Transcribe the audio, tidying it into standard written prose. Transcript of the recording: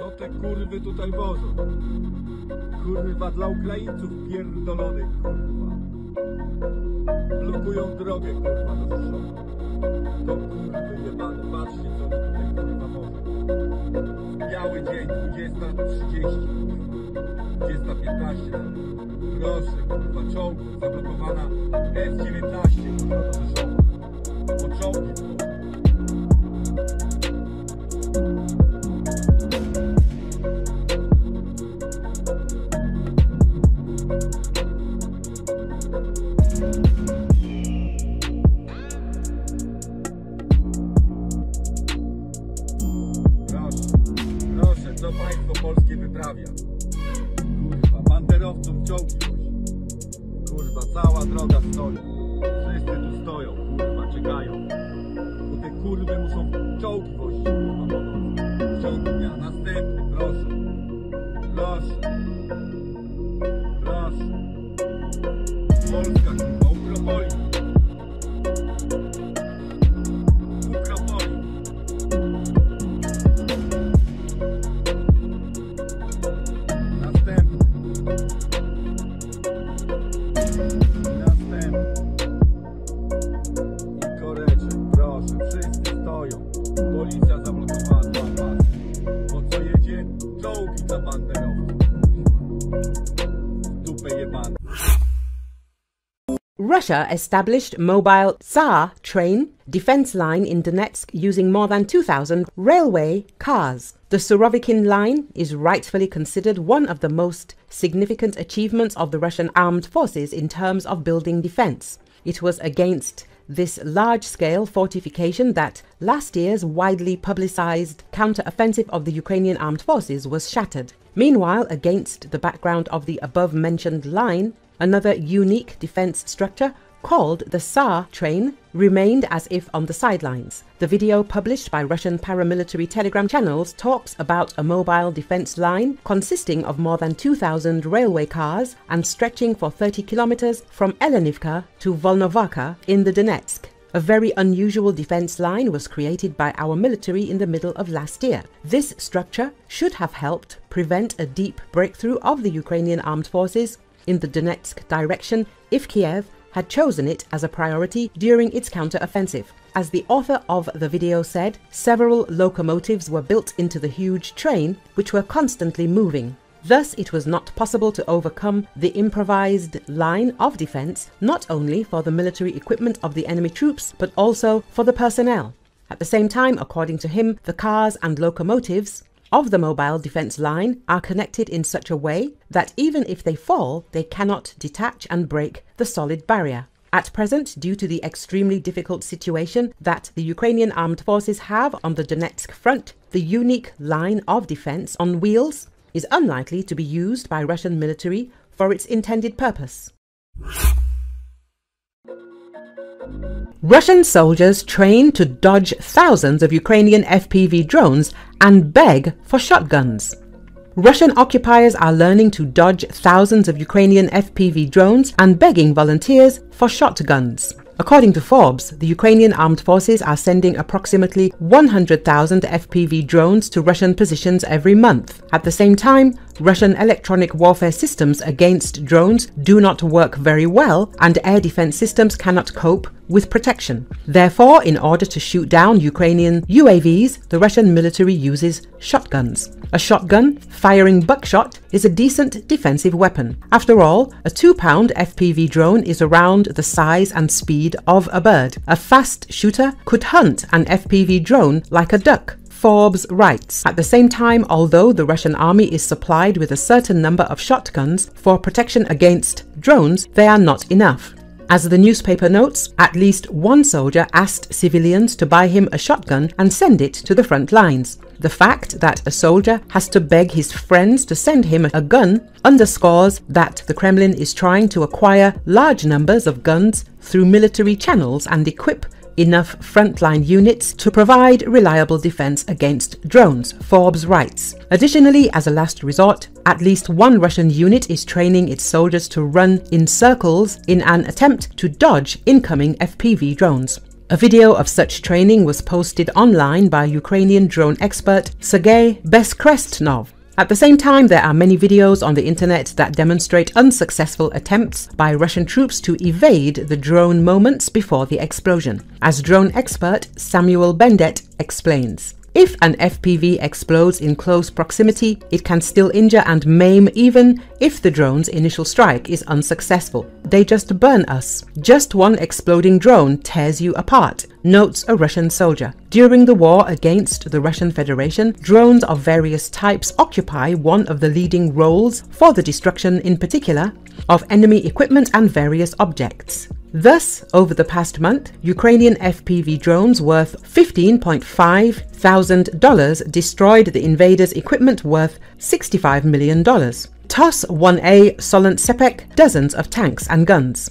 Co te kurwy tutaj wożą? Kurwa dla Ukraińców pierdolonych, kurwa. Blokują drogę, kurwa, do Rzeszowa. To kurwy jebane, patrzcie co oni tutaj, kurwa, wożą. Biały dzień, 20:30, 20:15. Proszę, kurwa, czołg, zablokowana F-19, kurwa, do Rzeszowa. Po czołgi, kurwa. Russia established mobile Tsar train defense line in Donetsk using more than 2,000 railway cars. The Surovikin line is rightfully considered one of the most significant achievements of the Russian armed forces in terms of building defense. It was against this large-scale fortification that last year's widely publicized counter-offensive of the Ukrainian armed forces was shattered. Meanwhile, against the background of the above-mentioned line, another unique defense structure called the Tsar train remained as if on the sidelines. The video published by Russian paramilitary telegram channels talks about a mobile defense line consisting of more than 2,000 railway cars and stretching for 30 kilometers from Elenivka to Volnovaka in the Donetsk. A very unusual defense line was created by our military in the middle of last year. This structure should have helped prevent a deep breakthrough of the Ukrainian armed forces in the Donetsk direction if Kiev had chosen it as a priority during its counter-offensive. As the author of the video said, several locomotives were built into the huge train which were constantly moving. Thus, it was not possible to overcome the improvised line of defense, not only for the military equipment of the enemy troops, but also for the personnel. At the same time, according to him, the cars and locomotives of the mobile defense line are connected in such a way that even if they fall, they cannot detach and break the solid barrier. At present, due to the extremely difficult situation that the Ukrainian armed forces have on the Donetsk front, the unique line of defense on wheels is unlikely to be used by Russian military for its intended purpose. Russian soldiers train to dodge thousands of Ukrainian FPV drones and beg for shotguns. Russian occupiers are learning to dodge thousands of Ukrainian FPV drones and begging volunteers for shotguns. According to Forbes, the Ukrainian armed forces are sending approximately 100,000 FPV drones to Russian positions every month. At the same time, Russian electronic warfare systems against drones do not work very well, and air defense systems cannot cope with protection. Therefore, in order to shoot down Ukrainian UAVs, the Russian military uses shotguns. A shotgun firing buckshot is a decent defensive weapon. After all, a 2-pound FPV drone is around the size and speed of a bird. A fast shooter could hunt an FPV drone like a duck. Forbes writes, at the same time, although the Russian army is supplied with a certain number of shotguns for protection against drones, they are not enough. As the newspaper notes, at least one soldier asked civilians to buy him a shotgun and send it to the front lines. The fact that a soldier has to beg his friends to send him a gun underscores that the Kremlin is trying to acquire large numbers of guns through military channels and equip enough frontline units to provide reliable defense against drones, Forbes writes. Additionally, as a last resort, at least one Russian unit is training its soldiers to run in circles in an attempt to dodge incoming FPV drones. A video of such training was posted online by Ukrainian drone expert Sergei Beskrestnov. At the same time, there are many videos on the internet that demonstrate unsuccessful attempts by Russian troops to evade the drone moments before the explosion. As drone expert Samuel Bendett explains, if an FPV explodes in close proximity, it can still injure and maim even if the drone's initial strike is unsuccessful. They just burn us. Just one exploding drone tears you apart, notes a Russian soldier. During the war against the Russian Federation, drones of various types occupy one of the leading roles for the destruction, in particular, of enemy equipment and various objects. Thus, over the past month, Ukrainian FPV drones worth $15,500 destroyed the invaders' equipment worth $65 million. TOS-1A Solntsepek, dozens of tanks and guns.